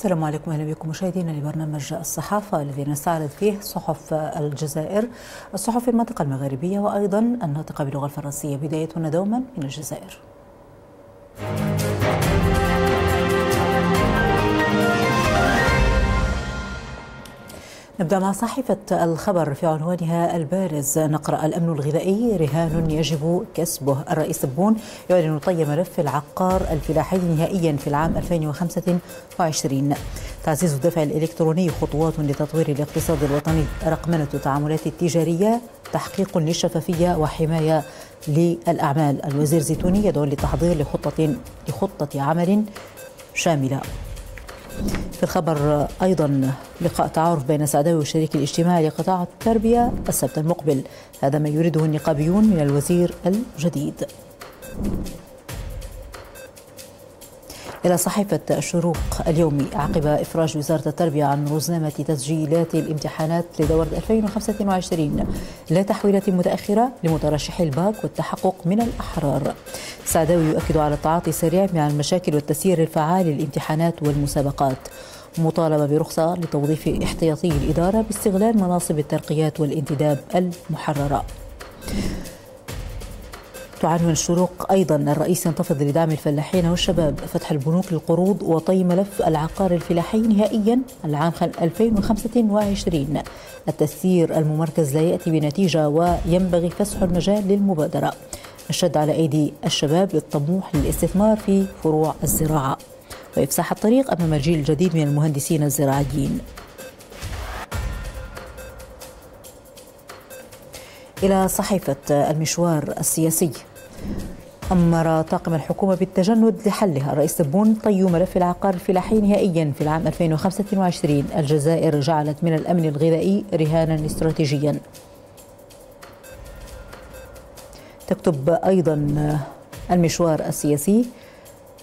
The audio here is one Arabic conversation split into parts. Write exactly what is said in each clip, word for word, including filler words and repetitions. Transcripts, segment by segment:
السلام عليكم، اهلا بكم مشاهدينا لبرنامج الصحافه الذي نستعرض فيه صحف الجزائر، الصحف المنطقه المغاربيه وايضا الناطقه باللغه الفرنسيه. بدايتنا دوما من الجزائر. نبدأ مع صحيفة الخبر في عنوانها البارز نقرأ: الأمن الغذائي رهان يجب كسبه. الرئيس تبون يعلن طي ملف العقار الفلاحي نهائيا في العام ألفين وخمسة وعشرين. تعزيز الدفع الإلكتروني خطوات لتطوير الاقتصاد الوطني. رقمنة التعاملات التجارية تحقيق للشفافية وحماية للأعمال. الوزير زيتوني يدعو للتحضير لخطة لخطة عمل شاملة. في الخبر أيضا لقاء تعارف بين السعداوي والشريك الاجتماعي لقطاع التربية السبت المقبل، هذا ما يريده النقابيون من الوزير الجديد. إلى صحيفة الشروق اليومي عقب إفراج وزارة التربية عن رزنامة تسجيلات الامتحانات لدورة ألفين وخمسة وعشرين، لا تحويلات متأخرة لمترشحي الباك والتحقق من الأحرار. السعداوي يؤكد على التعاطي السريع مع المشاكل والتسيير الفعال للامتحانات والمسابقات، مطالبة برخصة لتوظيف احتياطي الإدارة باستغلال مناصب الترقيات والانتداب المحررة. تعنون الشروق أيضا: الرئيس ينتفض لدعم الفلاحين والشباب، فتح البنوك للقروض وطي ملف العقار الفلاحي نهائيا العام ألفين وخمسة وعشرين. التسيير الممركز لا يأتي بنتيجة وينبغي فسح المجال للمبادرة. الشد على أيدي الشباب للطموح للاستثمار في فروع الزراعة وإفساح الطريق أمام الجيل الجديد من المهندسين الزراعيين. إلى صحيفة المشوار السياسي أمر طاقم الحكومة بالتجند لحلها. الرئيس تبون طي ملف العقار الفلاحي نهائيا في العام ألفين وخمسة وعشرين. الجزائر جعلت من الأمن الغذائي رهانا استراتيجيا. تكتب أيضا المشوار السياسي: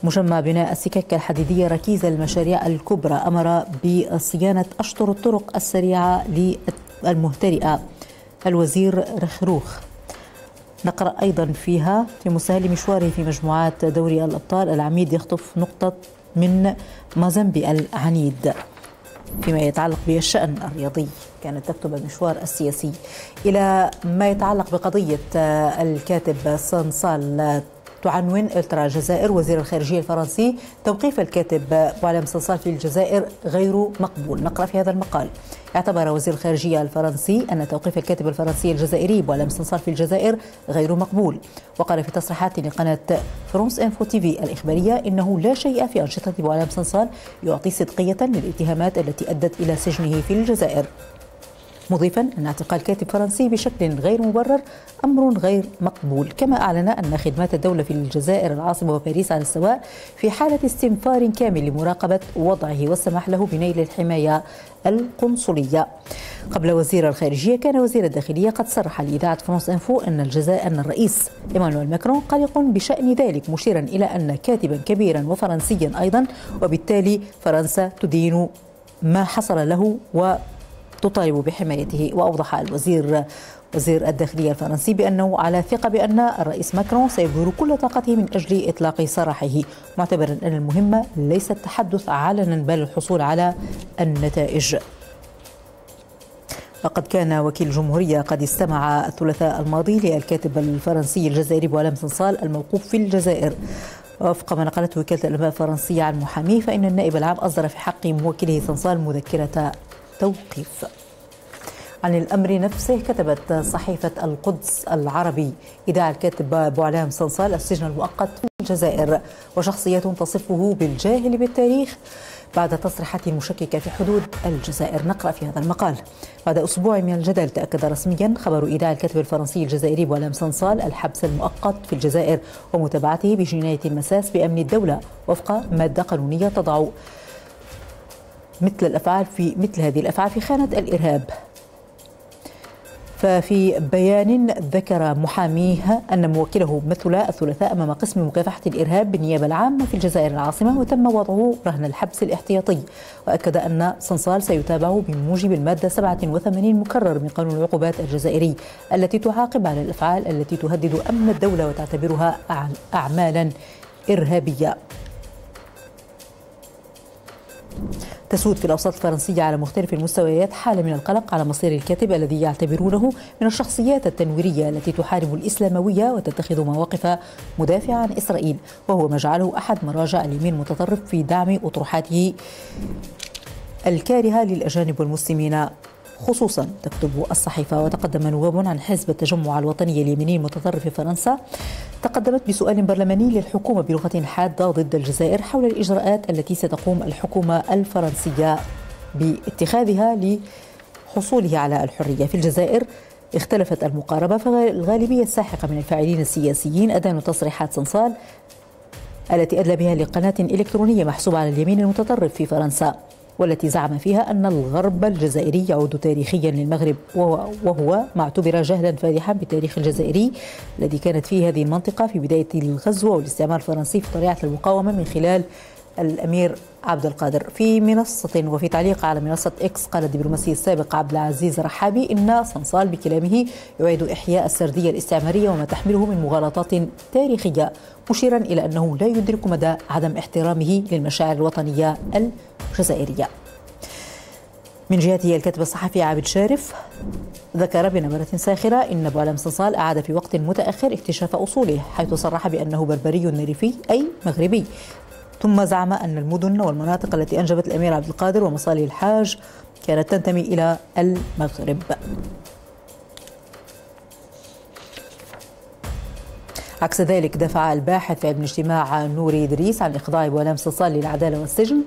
مجمع بناء السكك الحديدية ركيز المشاريع الكبرى، أمر بصيانة أشطر الطرق السريعة للمهترئة الوزير رخروخ. نقرأ أيضا فيها: في مسهل مشواره في مجموعات دوري الأبطال العميد يخطف نقطة من مازامبي العنيد. فيما يتعلق بالشأن الرياضي كانت تكتب المشوار السياسي. إلى ما يتعلق بقضية الكاتب سانسال تعنون الترا الجزائر: وزير الخارجية الفرنسي توقيف الكاتب بوعلم صنصال في الجزائر غير مقبول. نقرأ في هذا المقال: اعتبر وزير الخارجية الفرنسي أن توقيف الكاتب الفرنسي الجزائري بوعلم صنصال في الجزائر غير مقبول، وقال في تصريحات لقناة فرانس انفو تيفي الإخبارية إنه لا شيء في أنشطة بوعلم صنصال يعطي صدقية للاتهامات التي أدت إلى سجنه في الجزائر، مضيفا أن اعتقال كاتب فرنسي بشكل غير مبرر أمر غير مقبول. كما أعلن أن خدمات الدولة في الجزائر العاصمة وباريس على السواء في حالة استنفار كامل لمراقبة وضعه والسماح له بنيل الحماية القنصلية. قبل وزير الخارجية كان وزير الداخلية قد صرح لإذاعة فرانس انفو أن الجزائر أن الرئيس إيمانويل ماكرون قلق بشأن ذلك، مشيرا إلى أن كاتبا كبيرا وفرنسيا أيضا، وبالتالي فرنسا تدين ما حصل له و تطالب بحمايته. وأوضح الوزير وزير الداخلية الفرنسي بأنه على ثقة بأن الرئيس ماكرون سيبذل كل طاقته من أجل إطلاق سراحه، معتبرا أن المهمة ليس التحدث علنا بل الحصول على النتائج. وقد كان وكيل الجمهورية قد استمع الثلاثاء الماضي للكاتب الفرنسي الجزائري بوعلم صنصال الموقوف في الجزائر. وفق ما نقلته وكالة الأنباء الفرنسية عن محاميه، فإن النائب العام أصدر في حق موكله صنصال مذكرة توقيف. عن الأمر نفسه كتبت صحيفة القدس العربي: إدعى الكاتب بوعلام صنصال السجن المؤقت في الجزائر، وشخصية تصفه بالجاهل بالتاريخ بعد تصريحات مشككة في حدود الجزائر. نقرأ في هذا المقال: بعد أسبوع من الجدل تأكد رسميا خبر إدعاء الكاتب الفرنسي الجزائري بوعلام صنصال الحبس المؤقت في الجزائر ومتابعته بجناية المساس بأمن الدولة وفق مادة قانونية تضع مثل الأفعال في مثل هذه الأفعال في خانة الإرهاب. ففي بيان ذكر محاميه أن موكله مثل الثلاثاء أمام قسم مكافحة الإرهاب بالنيابة العامة في الجزائر العاصمة، وتم وضعه رهن الحبس الاحتياطي، وأكد أن صنصال سيتابع بموجب المادة سبعة وثمانين مكرر من قانون العقوبات الجزائري التي تعاقب على الأفعال التي تهدد أمن الدولة وتعتبرها أعمالا إرهابية. تسود في الأوساط الفرنسية على مختلف المستويات حالة من القلق على مصير الكاتب الذي يعتبرونه من الشخصيات التنويرية التي تحارب الإسلاموية وتتخذ مواقف مدافعة عن إسرائيل، وهو ما جعله أحد مراجع اليمين المتطرف في دعم أطروحاته الكارهة للأجانب والمسلمين خصوصا، تكتب الصحيفة. وتقدم نواب عن حزب التجمع الوطني اليميني المتطرف في فرنسا تقدمت بسؤال برلماني للحكومة بلغة حادة ضد الجزائر حول الإجراءات التي ستقوم الحكومة الفرنسية باتخاذها لحصوله على الحرية. في الجزائر اختلفت المقاربة، فالغالبية الساحقة من الفاعلين السياسيين أدانوا تصريحات صنصال التي أدلى بها لقناة إلكترونية محسوبة على اليمين المتطرف في فرنسا، والتي زعم فيها أن الغرب الجزائري يعود تاريخيا للمغرب، وهو ما اعتبر جهلا فادحا بالتاريخ الجزائري الذي كانت فيه هذه المنطقة في بداية الغزو والاستعمار الفرنسي في طليعة المقاومة من خلال الأمير عبد القادر. في منصة وفي تعليق على منصة إكس قال الدبلوماسي السابق عبد العزيز رحابي إن صنصال بكلامه يعيد إحياء السردية الاستعمارية وما تحمله من مغالطات تاريخية، مشيرا إلى أنه لا يدرك مدى عدم احترامه للمشاعر الوطنية الجزائرية. من جهته الكاتب الصحفي عبد شارف ذكر بنبرة ساخرة إن بوعلم صنصال أعاد في وقت متأخر اكتشاف أصوله، حيث صرح بأنه بربري نريفي أي مغربي، ثم زعم أن المدن والمناطق التي أنجبت الأمير عبد القادر ومصالح الحاج كانت تنتمي إلى المغرب. عكس ذلك دفع الباحث في علم الاجتماع نوري دريس عن إخضاع بوعلم صنصال للعدالة والسجن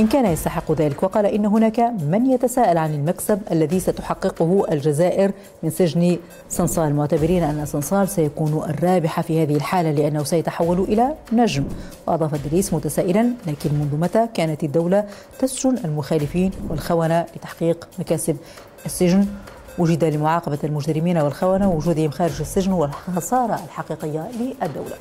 إن كان يستحق ذلك، وقال إن هناك من يتساءل عن المكسب الذي ستحققه الجزائر من سجن صنصال، معتبرين أن صنصال سيكون الرابح في هذه الحالة لأنه سيتحول إلى نجم. وأضاف الدريس متسائلا لكن منذ متى كانت الدولة تسجن المخالفين والخونة لتحقيق مكاسب السجن؟ وجد لمعاقبة المجرمين والخونة ووجودهم خارج السجن والخسارة الحقيقية للدولة.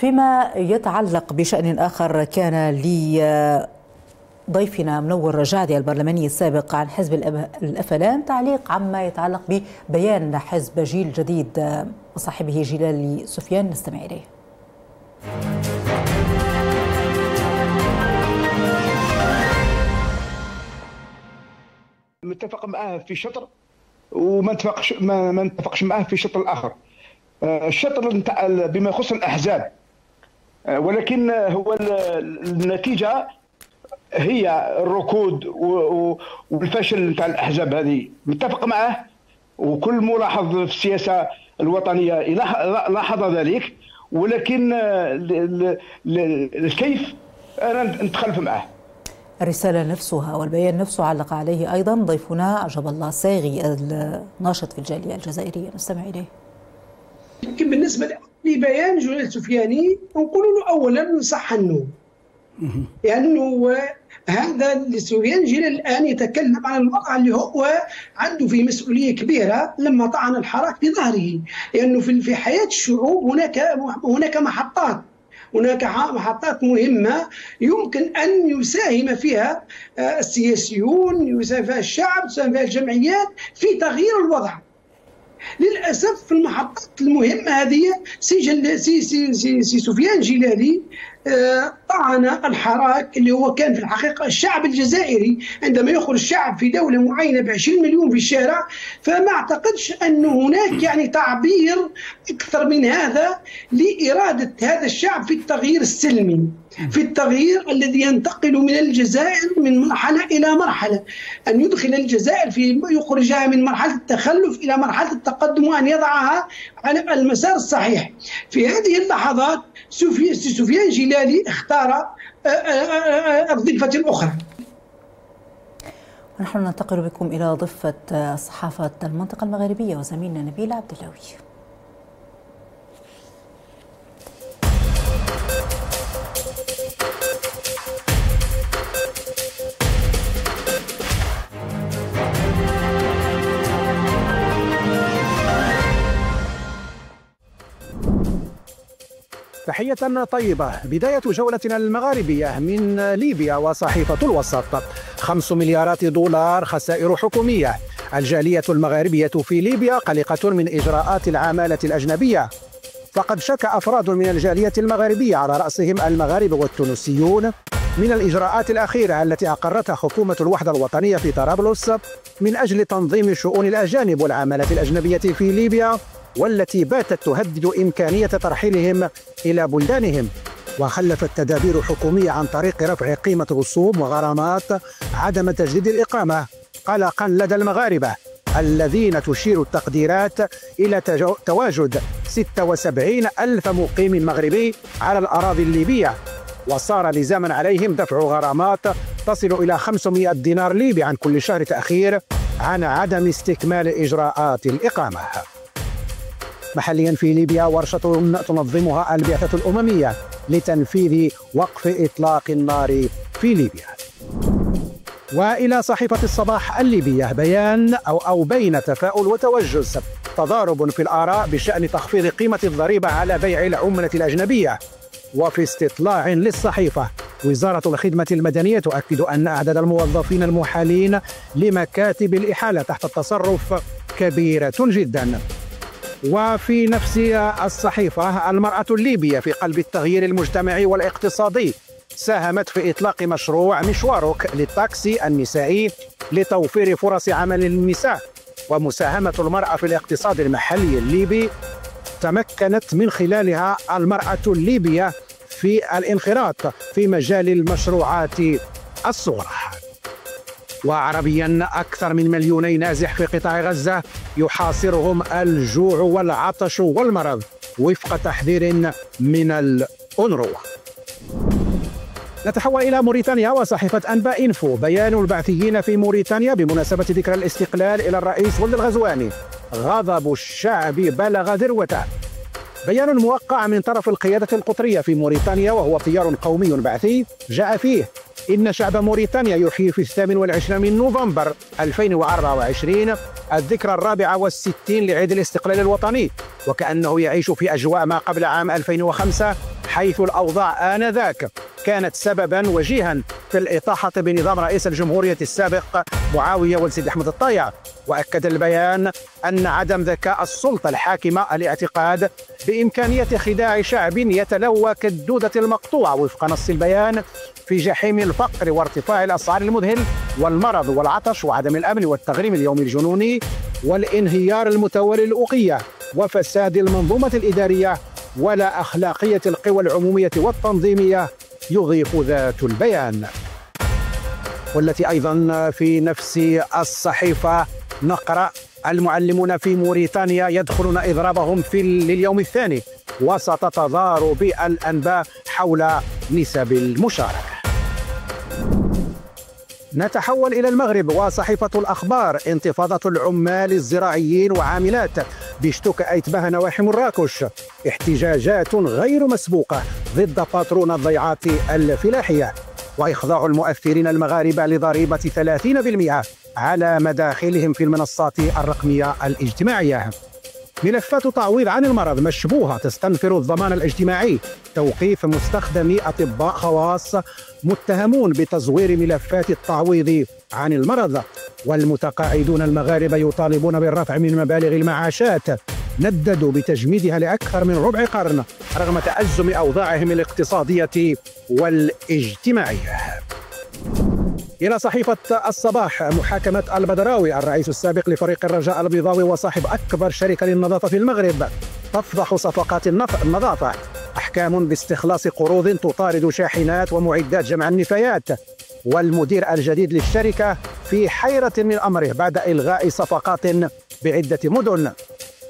فيما يتعلق بشأن آخر، كان لضيفنا منور رجادي البرلماني السابق عن حزب الأفلام تعليق عما يتعلق ببيان حزب جيل جديد وصاحبه جلالي سفيان، نستمع إليه. متفق معاه في شطر وما اتفقش ما, ما اتفقش معاه في شطر الآخر. الشطر نتاع بما يخص الاحزاب، ولكن هو النتيجه هي الركود والفشل نتاع الاحزاب هذه، متفق معه وكل ملاحظ في السياسه الوطنيه لاحظ ذلك، ولكن الكيف انا نتخلف معه. الرساله نفسها والبيان نفسه علق عليه ايضا ضيفنا عجب الله صاغي الناشط في الجاليه الجزائريه، نستمع اليه. لكن بالنسبه لبيان جلالي السفياني نقول له اولا نصح النوم، لانه هذا السفيان جلال الان يتكلم عن الواقع اللي هو عنده فيه مسؤوليه كبيره لما طعن الحراك بظهره، لانه في حياه الشعوب هناك هناك محطات هناك محطات مهمة يمكن أن يساهم فيها السياسيون، يساهم فيها الشعب، يساهم فيها الجمعيات في تغيير الوضع. للأسف في المحطات المهمة هذه سي سي سي سي سفيان جلالي طعن الحراك اللي هو كان في الحقيقة الشعب الجزائري. عندما يخرج الشعب في دولة معينة ب عشرين مليون في الشارع، فما اعتقدش أن هناك يعني تعبير أكثر من هذا لإرادة هذا الشعب في التغيير السلمي، في التغيير الذي ينتقل من الجزائر من مرحلة إلى مرحلة، أن يدخل الجزائر في يخرجها من مرحلة التخلف إلى مرحلة التقدم وأن يضعها على المسار الصحيح. في هذه اللحظات سفيان جلالي اختار الضفة الأخرى. ونحن ننتقل بكم إلى ضفة صحافة المنطقة المغربية وزميلنا نبيل عبدلاوي. تحية طيبة. بداية جولتنا المغاربية من ليبيا وصحيفة الوسط. خمس مليارات دولار خسائر حكومية. الجالية المغاربية في ليبيا قلقة من إجراءات العمالة الأجنبية. فقد شك أفراد من الجالية المغربية على رأسهم المغاربة والتونسيون من الإجراءات الأخيرة التي أقرتها حكومة الوحدة الوطنية في طرابلس من أجل تنظيم شؤون الأجانب والعمالة الأجنبية في ليبيا، والتي باتت تهدد إمكانية ترحيلهم إلى بلدانهم، وخلفت تدابير حكومية عن طريق رفع قيمة رسوم وغرامات عدم تجديد الإقامة قلقاً لدى المغاربة الذين تشير التقديرات إلى تواجد ستة وسبعين ألف مقيم مغربي على الأراضي الليبية، وصار لزاماً عليهم دفع غرامات تصل إلى خمسمئة دينار ليبي عن كل شهر تأخير عن عدم استكمال إجراءات الإقامة. محلياً في ليبيا، ورشة تنظمها البعثة الأممية لتنفيذ وقف إطلاق النار في ليبيا. وإلى صحيفة الصباح الليبية، بيان أو أو بين تفاؤل وتوجس، تضارب في الآراء بشأن تخفيض قيمة الضريبة على بيع العملة الأجنبية. وفي استطلاع للصحيفة، وزارة الخدمة المدنية تؤكد أن أعداد الموظفين المحالين لمكاتب الإحالة تحت التصرف كبيرة جدا. وفي نفس الصحيفة، المرأة الليبية في قلب التغيير المجتمعي والاقتصادي، ساهمت في إطلاق مشروع مشوارك للتاكسي النسائي لتوفير فرص عمل للنساء. ومساهمة المرأة في الاقتصاد المحلي الليبي تمكنت من خلالها المرأة الليبية في الانخراط في مجال المشروعات الصغرى. وعربياً، أكثر من مليوني نازح في قطاع غزة يحاصرهم الجوع والعطش والمرض وفق تحذير من الأونروا. نتحول إلى موريتانيا، وصحيفة أنباء إنفو، بيان البعثيين في موريتانيا بمناسبة ذكرى الاستقلال إلى الرئيس ولد الغزواني، غضب الشعب بلغ ذروته. بيان موقع من طرف القيادة القطرية في موريتانيا، وهو تيار قومي بعثي، جاء فيه إن شعب موريتانيا يحيي في الثامن والعشرين من نوفمبر ألفين وأربعة وعشرين الذكرى الرابعة والستين لعيد الاستقلال الوطني، وكأنه يعيش في أجواء ما قبل عام ألفين وخمسة، حيث الأوضاع آنذاك كانت سبباً وجيهاً في الإطاحة بنظام رئيس الجمهورية السابق معاوية ولد سيدي أحمد الطايع. وأكد البيان أن عدم ذكاء السلطة الحاكمة الاعتقاد بإمكانية خداع شعب يتلوى كالدودة المقطوعة وفق نص البيان في جحيم الفقر وارتفاع الأسعار المذهل والمرض والعطش وعدم الأمن والتغريم اليومي الجنوني والانهيار المتوالي للأوقية وفساد المنظومة الإدارية ولا أخلاقية القوى العمومية والتنظيمية، يضيف ذات البيان. والتي أيضا في نفس الصحيفة نقرأ، المعلمون في موريتانيا يدخلون إضرابهم في لليوم الثاني وسط تضارب الأنباء حول نسب المشاركة. نتحول إلى المغرب، وصحيفة الأخبار، انتفاضة العمال الزراعيين وعاملات بشتوكة أيتباها نواحي مراكش، احتجاجات غير مسبوقة ضد باترون الضيعات الفلاحية، وإخضاع المؤثرين المغاربة لضريبة ثلاثين بالمئة على مداخلهم في المنصات الرقمية الاجتماعية. ملفات تعويض عن المرض مشبوهة تستنفر الضمان الاجتماعي، توقيف مستخدمي أطباء خواص متهمون بتزوير ملفات التعويض عن المرض، والمتقاعدون المغاربة يطالبون بالرفع من مبالغ المعاشات نددوا بتجميدها لأكثر من ربع قرن رغم تأزم أوضاعهم الاقتصادية والاجتماعية. إلى صحيفة الصباح، محاكمة البدراوي الرئيس السابق لفريق الرجاء البيضاوي وصاحب أكبر شركة للنظافة في المغرب، تفضح صفقات النظافة، أحكام باستخلاص قروض تطارد شاحنات ومعدات جمع النفايات. والمدير الجديد للشركة في حيرة من أمره بعد إلغاء صفقات بعدة مدن.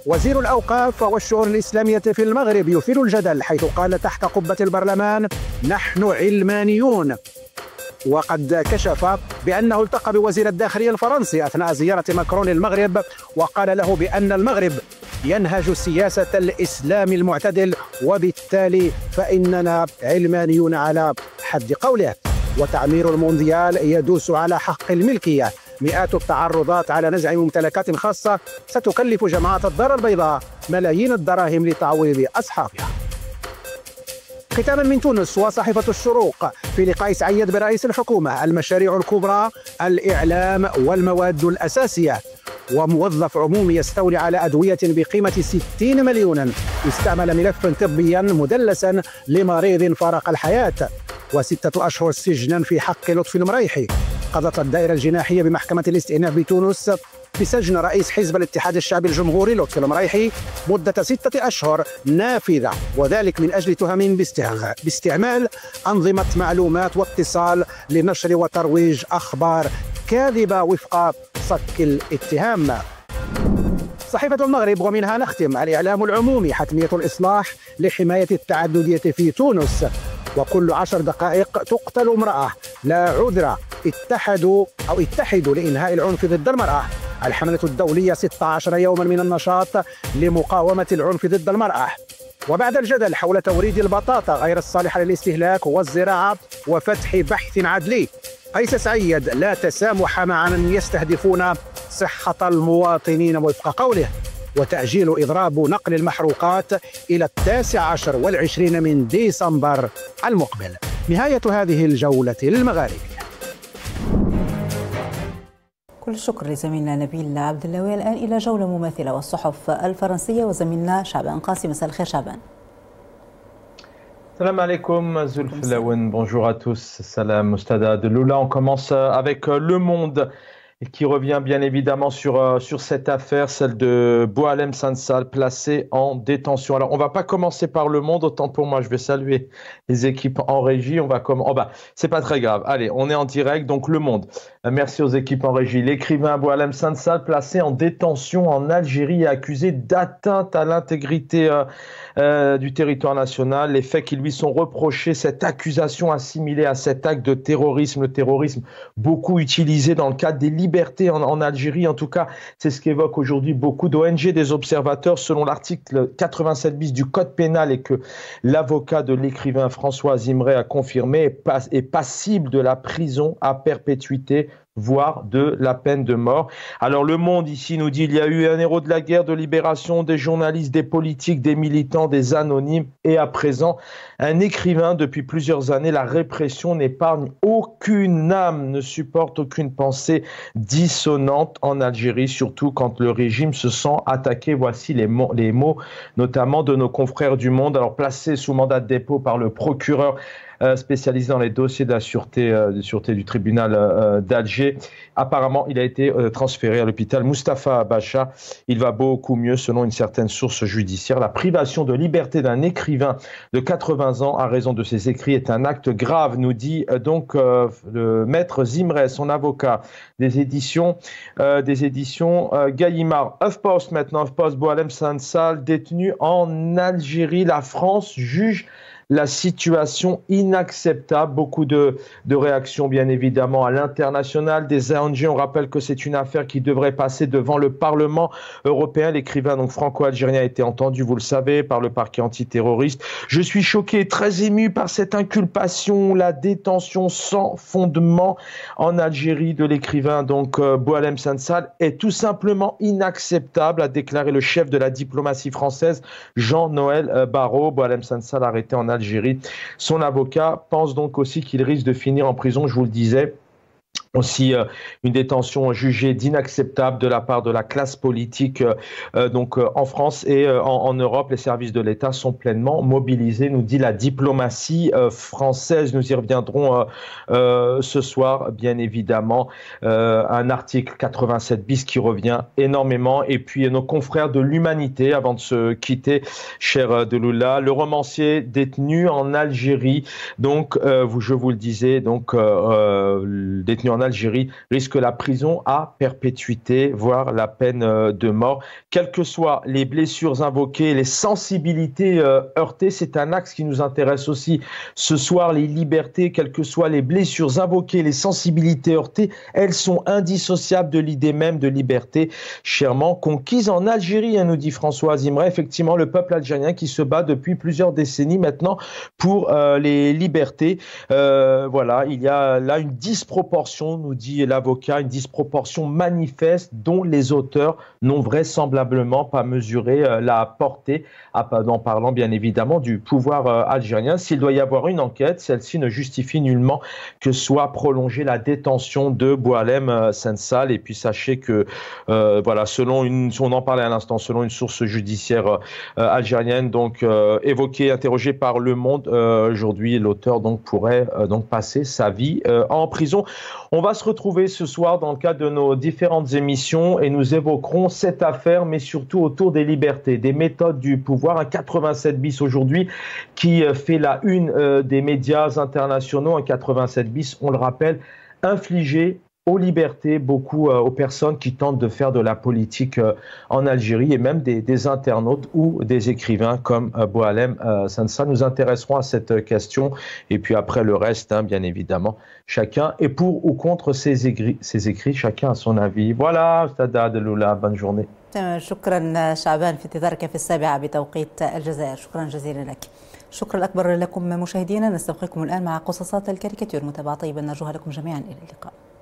وزير الأوقاف والشؤون الإسلامية في المغرب يثير الجدل حيث قال تحت قبة البرلمان نحن علمانيون، وقد كشف بأنه التقى بوزير الداخلية الفرنسي أثناء زيارة ماكرون للمغرب وقال له بأن المغرب ينهج سياسة الإسلام المعتدل وبالتالي فإننا علمانيون على حد قوله. وتعمير المونديال يدوس على حق الملكية، مئات التعرضات على نزع ممتلكات خاصة ستكلف جماعة الدار البيضاء ملايين الدراهم لتعويض أصحابها. ختاما من تونس، وصحيفة الشروق، في لقاء سعيد برئيس الحكومة، المشاريع الكبرى الإعلام والمواد الأساسية. وموظف عمومي يستولي على أدوية بقيمة ستين مليونا استعمل ملفا طبيا مدلسا لمريض فارق الحياة، وستة أشهر سجنا في حق لطفي المريحي. قضت الدائرة الجناحية بمحكمة الاستئناف بتونس بسجن رئيس حزب الاتحاد الشعبي الجمهوري لطفي المريحي مدة ستة أشهر نافذة، وذلك من أجل تهم باستعمال أنظمة معلومات واتصال لنشر وترويج أخبار كاذبة وفق صك الاتهام. صحيفة المغرب ومنها نختم. الإعلام العمومي: حتمية الإصلاح لحماية التعددية في تونس، وكل عشر دقائق تقتل امرأة لا عذر. اتحدوا أو اتحدوا لإنهاء العنف ضد المرأة. الحملة الدولية ستة عشر يوما من النشاط لمقاومة العنف ضد المرأة. وبعد الجدل حول توريد البطاطا غير الصالحة للاستهلاك والزراعة وفتح بحث عدلي. قيس سعيد: لا تسامح مع من يستهدفون صحة المواطنين وفق قوله. وتأجيل إضراب نقل المحروقات إلى التاسع عشر والعشرين من ديسمبر المقبل. نهاية هذه الجولة المغاربية. كل الشكر لزميلنا نبيل عبدلاوي. الآن إلى جولة مماثلة والصحف الفرنسية وزميلنا شعبان قاسم. مساء الخير شعبان. Salam alaikum, Zulflaouen. Bonjour à tous. Salam, Mustada de Lula. On commence avec Le Monde, qui revient bien évidemment sur, sur cette affaire, celle de Boualem Sansal, placé en détention. Alors, on ne va pas commencer par Le Monde, autant pour moi, je vais saluer les équipes en régie. On va comme... Oh, bah, c'est pas très grave. Allez, on est en direct, donc Le Monde. Merci aux équipes en régie. L'écrivain Boualem Sansal, placé en détention en Algérie et accusé d'atteinte à l'intégrité euh, euh, du territoire national. Les faits qui lui sont reprochés, cette accusation assimilée à cet acte de terrorisme, le terrorisme beaucoup utilisé dans le cadre des libéraux. Liberté en, en Algérie, en tout cas, c'est ce qu'évoquent aujourd'hui beaucoup d'O N G, des observateurs, selon l'article quatre-vingt-sept bis du Code pénal et que l'avocat de l'écrivain François Zimré a confirmé est, pas, est passible de la prison à perpétuité, voire de la peine de mort. Alors Le Monde ici nous dit: il y a eu un héros de la guerre, de libération, des journalistes, des politiques, des militants, des anonymes et à présent un écrivain. Depuis plusieurs années, la répression n'épargne aucune âme, ne supporte aucune pensée dissonante en Algérie, surtout quand le régime se sent attaqué. Voici les mots, les mots notamment de nos confrères du Monde. Alors placé sous mandat de dépôt par le procureur spécialisé dans les dossiers de la sûreté, euh, de sûreté du tribunal euh, d'Alger. Apparemment, il a été euh, transféré à l'hôpital Mustapha Bacha. Il va beaucoup mieux, selon une certaine source judiciaire. La privation de liberté d'un écrivain de quatre-vingts ans à raison de ses écrits est un acte grave, nous dit euh, donc euh, le maître Zimré, son avocat des éditions, euh, des éditions euh, Gallimard. Huff Post maintenant, Huff Post, Boualem Sansal, détenu en Algérie. La France juge la situation inacceptable. Beaucoup de, de réactions, bien évidemment, à l'international. Des O N G, on rappelle que c'est une affaire qui devrait passer devant le Parlement européen. L'écrivain donc franco-algérien a été entendu, vous le savez, par le parquet antiterroriste. Je suis choqué, très ému par cette inculpation, la détention sans fondement en Algérie de l'écrivain donc euh, Boualem Sansal est tout simplement inacceptable, a déclaré le chef de la diplomatie française, Jean-Noël Barrot. Boualem Sansal arrêté en Algérie. Algérie. Son avocat pense donc aussi qu'il risque de finir en prison, je vous le disais. Aussi euh, une détention jugée d'inacceptable de la part de la classe politique euh, donc euh, en France et euh, en, en Europe. Les services de l'État sont pleinement mobilisés, nous dit la diplomatie euh, française. Nous y reviendrons euh, euh, ce soir, bien évidemment. Euh, un article quatre-vingt-sept bis qui revient énormément. Et puis nos confrères de l'Humanité, avant de se quitter, cher Deloula, le romancier détenu en Algérie. Donc, euh, je vous le disais, donc euh, détenu en en Algérie, risque la prison à perpétuité, voire la peine de mort. Quelles que soient les blessures invoquées, les sensibilités euh, heurtées, c'est un axe qui nous intéresse aussi ce soir. Les libertés, quelles que soient les blessures invoquées, les sensibilités heurtées, elles sont indissociables de l'idée même de liberté, chèrement conquise en Algérie, hein, nous dit François Zimré. Effectivement, le peuple algérien qui se bat depuis plusieurs décennies maintenant pour euh, les libertés. Euh, voilà, il y a là une disproportion disproportion, nous dit l'avocat, une disproportion manifeste dont les auteurs n'ont vraisemblablement pas mesuré la portée, en parlant bien évidemment du pouvoir algérien. S'il doit y avoir une enquête, celle-ci ne justifie nullement que soit prolongée la détention de Boualem Sansal. Et puis sachez que, euh, voilà, selon une, on en parlait à l'instant, selon une source judiciaire euh, algérienne, donc euh, évoquée, interrogée par Le Monde euh, aujourd'hui, l'auteur donc pourrait euh, donc passer sa vie euh, en prison. On va se retrouver ce soir dans le cadre de nos différentes émissions et nous évoquerons cette affaire, mais surtout autour des libertés, des méthodes du pouvoir. Un quatre-vingt-sept bis aujourd'hui qui fait la une euh, des médias internationaux. Un quatre-vingt-sept bis, on le rappelle, infligé aux libertés, beaucoup euh, aux personnes qui tentent de faire de la politique euh, en Algérie, et même des, des internautes ou des écrivains comme euh, Boualem euh, Sansal. Nous intéresserons à cette question, et puis après le reste, hein, bien évidemment, chacun est pour ou contre ses écrits, ses écrits, chacun a son avis. Voilà, Tada Deloula, bonne journée. شكرا شعبان في انتظارك في السابعة بتوقيت الجزائر. شكرا جزيلا لك. شكرا أكبر لكم مشاهدينا، نستبقيكم الآن مع قصصات الكاريكاتير. متابعة طيبة نرجوها لكم جميعا، إلى اللقاء.